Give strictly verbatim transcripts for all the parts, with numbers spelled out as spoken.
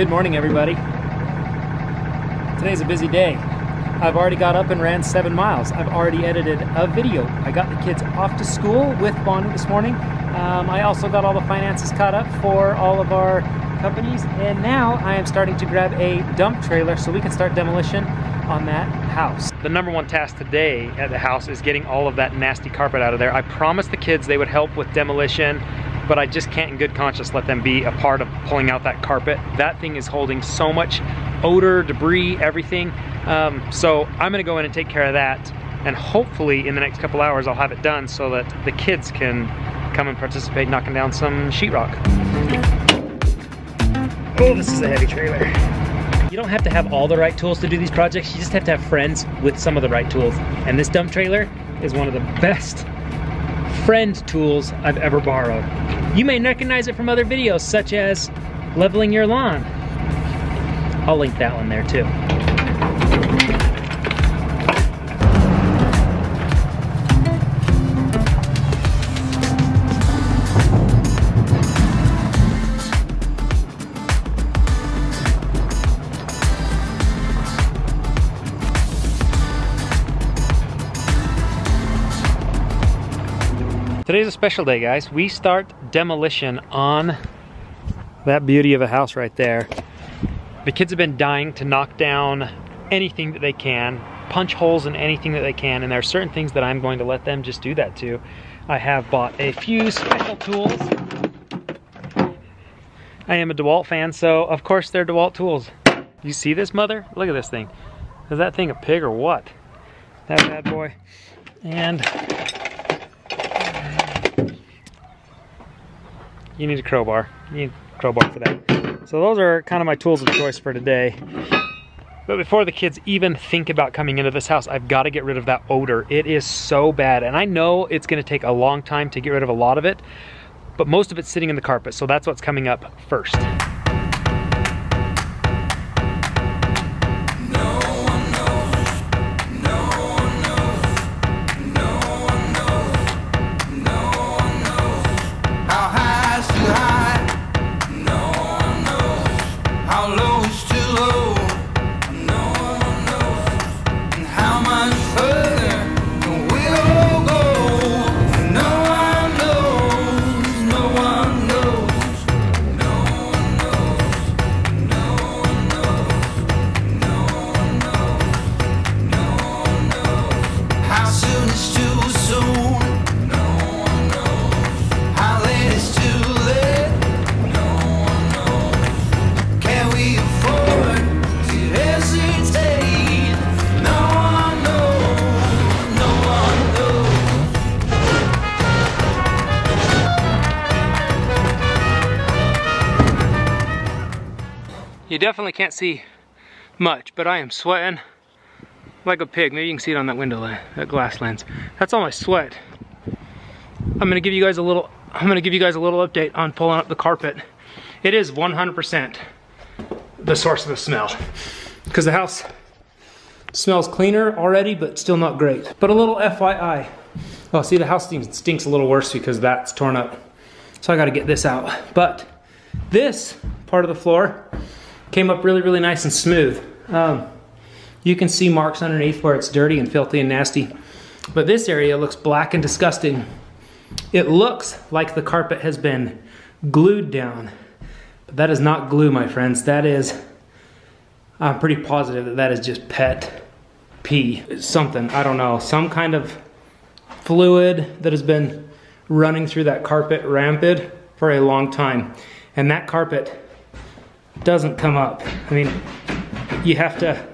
Good morning, everybody. Today's a busy day. I've already got up and ran seven miles. I've already edited a video. I got the kids off to school with Bonnie this morning. Um, I also got all the finances caught up for all of our companies, and now I am starting to grab a dump trailer so we can start demolition on that house. The number one task today at the house is getting all of that nasty carpet out of there. I promised the kids they would help with demolition, but I just can't in good conscience let them be a part of pulling out that carpet. That thing is holding so much odor, debris, everything. Um, so I'm gonna go in and take care of that, and hopefully in the next couple hours I'll have it done so that the kids can come and participate knocking down some sheetrock. Oh, this is a heavy trailer. You don't have to have all the right tools to do these projects, you just have to have friends with some of the right tools. And this dump trailer is one of the best friend tools I've ever borrowed. You may recognize it from other videos, such as leveling your lawn. I'll link that one there too. Today's a special day, guys. We start demolition on that beauty of a house right there. The kids have been dying to knock down anything that they can, punch holes in anything that they can, and there are certain things that I'm going to let them just do that to. I have bought a few special tools. I am a DeWalt fan, so of course they're DeWalt tools. You see this, mother? Look at this thing. Is that thing a pig or what? That bad boy. And you need a crowbar. You need a crowbar for that. So those are kind of my tools of choice for today. But before the kids even think about coming into this house, I've got to get rid of that odor. It is so bad, and I know it's going to take a long time to get rid of a lot of it, but most of it's sitting in the carpet, so that's what's coming up first. You definitely can't see much, but I am sweating like a pig. Maybe you can see it on that window lens, that glass lens. That's all my sweat. I'm gonna give you guys a little. I'm gonna give you guys a little update on pulling up the carpet. It is one hundred percent the source of the smell, because the house smells cleaner already, but still not great. But a little F Y I. Oh, see, the house stinks a little worse because that's torn up. So I got to get this out. But this part of the floor came up really, really nice and smooth. Um, you can see marks underneath where it's dirty and filthy and nasty. But this area looks black and disgusting. It looks like the carpet has been glued down. But that is not glue, my friends. That is, I'm pretty positive that that is just pet pee. It's something, I don't know, some kind of fluid that has been running through that carpet rampant for a long time. And that carpet doesn't come up. I mean, you have to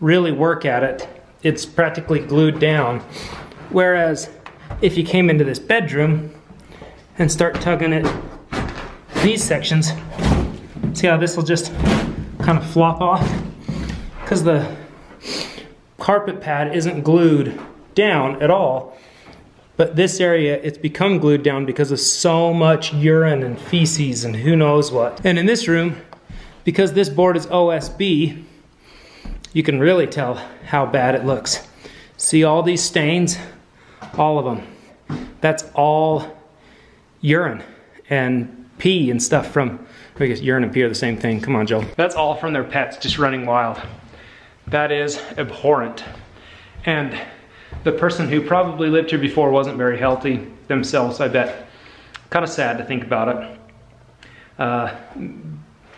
really work at it. It's practically glued down. Whereas if you came into this bedroom and start tugging at these sections, see how this will just kind of flop off? Because the carpet pad isn't glued down at all. But this area, it's become glued down because of so much urine and feces and who knows what. And in this room, because this board is O S B, you can really tell how bad it looks. See all these stains? All of them. That's all urine and pee and stuff from, I guess urine and pee are the same thing. Come on, Joel. That's all from their pets just running wild. That is abhorrent. And the person who probably lived here before wasn't very healthy themselves, I bet. Kind of sad to think about it. Uh,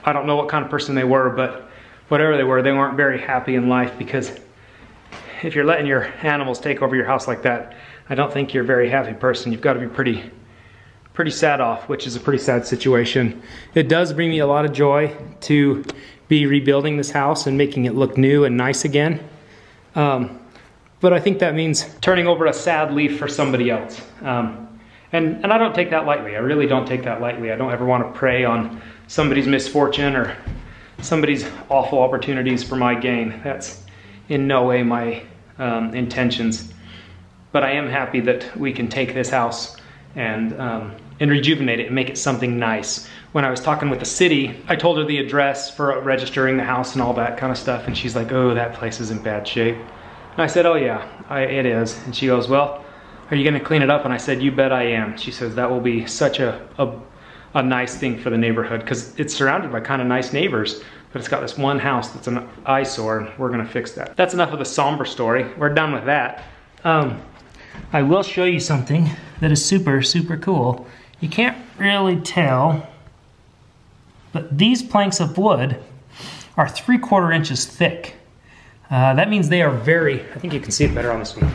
I don't know what kind of person they were, but whatever they were, they weren't very happy in life, because if you're letting your animals take over your house like that, I don't think you're a very happy person. You've got to be pretty pretty sad off, which is a pretty sad situation. It does bring me a lot of joy to be rebuilding this house and making it look new and nice again. Um, but I think that means turning over a sad leaf for somebody else. Um, and, and I don't take that lightly. I really don't take that lightly. I don't ever want to prey on somebody's misfortune or somebody's awful opportunities for my gain. That's in no way my um, intentions. But I am happy that we can take this house and um, and rejuvenate it and make it something nice. When I was talking with the city, I told her the address for registering the house and all that kind of stuff, and she's like, oh, that place is in bad shape. And I said, oh yeah, I, it is. And she goes, well, are you gonna clean it up? And I said, you bet I am. She says, that will be such a, a, a nice thing for the neighborhood, because it's surrounded by kind of nice neighbors. But it's got this one house that's an eyesore, and we're gonna fix that. That's enough of the somber story. We're done with that. Um, I will show you something that is super, super cool. You can't really tell, but these planks of wood are three quarter inches thick. Uh, that means they are very, I think you can see it better on this one.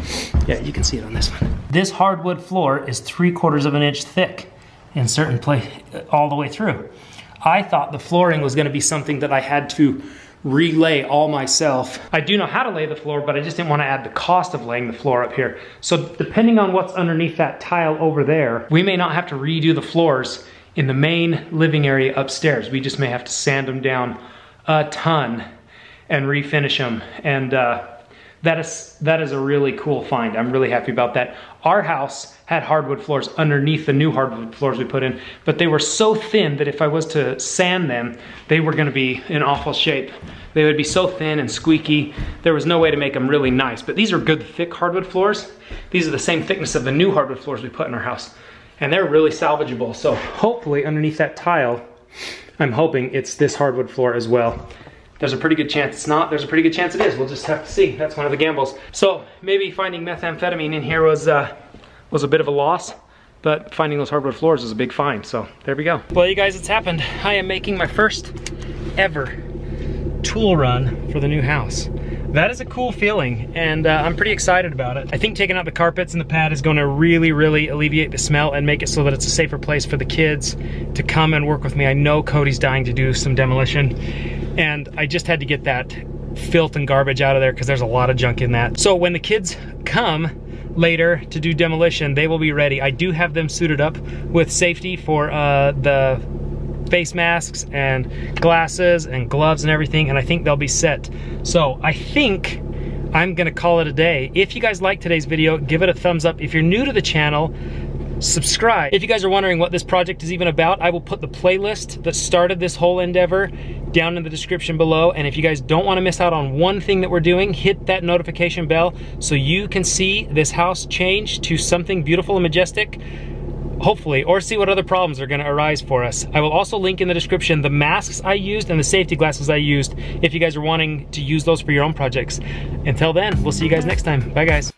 Yeah, you can see it on this one. This hardwood floor is three quarters of an inch thick in certain places all the way through. I thought the flooring was gonna be something that I had to relay all myself. I do know how to lay the floor, but I just didn't wanna add the cost of laying the floor up here. So depending on what's underneath that tile over there, we may not have to redo the floors in the main living area upstairs. We just may have to sand them down a ton and refinish them. And uh, that is, that is a really cool find. I'm really happy about that. Our house had hardwood floors underneath the new hardwood floors we put in, but they were so thin that if I was to sand them, they were gonna be in awful shape. They would be so thin and squeaky, there was no way to make them really nice. But these are good thick hardwood floors. These are the same thickness of the new hardwood floors we put in our house, and they're really salvageable. So hopefully underneath that tile, I'm hoping it's this hardwood floor as well. There's a pretty good chance it's not. There's a pretty good chance it is. We'll just have to see. That's one of the gambles. So maybe finding methamphetamine in here was uh, was a bit of a loss, but finding those hardwood floors is a big find. So there we go. Well, you guys, it's happened. I am making my first ever tool run for the new house. That is a cool feeling, and uh, I'm pretty excited about it. I think taking out the carpets and the pad is gonna really, really alleviate the smell and make it so that it's a safer place for the kids to come and work with me. I know Cody's dying to do some demolition, and I just had to get that filth and garbage out of there because there's a lot of junk in that. So when the kids come later to do demolition, they will be ready. I do have them suited up with safety for uh, the face masks and glasses and gloves and everything, and I think they'll be set. So I think I'm gonna call it a day. If you guys like today's video, give it a thumbs up. If you're new to the channel, subscribe. If you guys are wondering what this project is even about, I will put the playlist that started this whole endeavor down in the description below. And if you guys don't want to miss out on one thing that we're doing, hit that notification bell so you can see this house change to something beautiful and majestic, hopefully, or see what other problems are gonna arise for us. I will also link in the description the masks I used and the safety glasses I used if you guys are wanting to use those for your own projects. Until then, we'll see you guys next time. Bye, guys.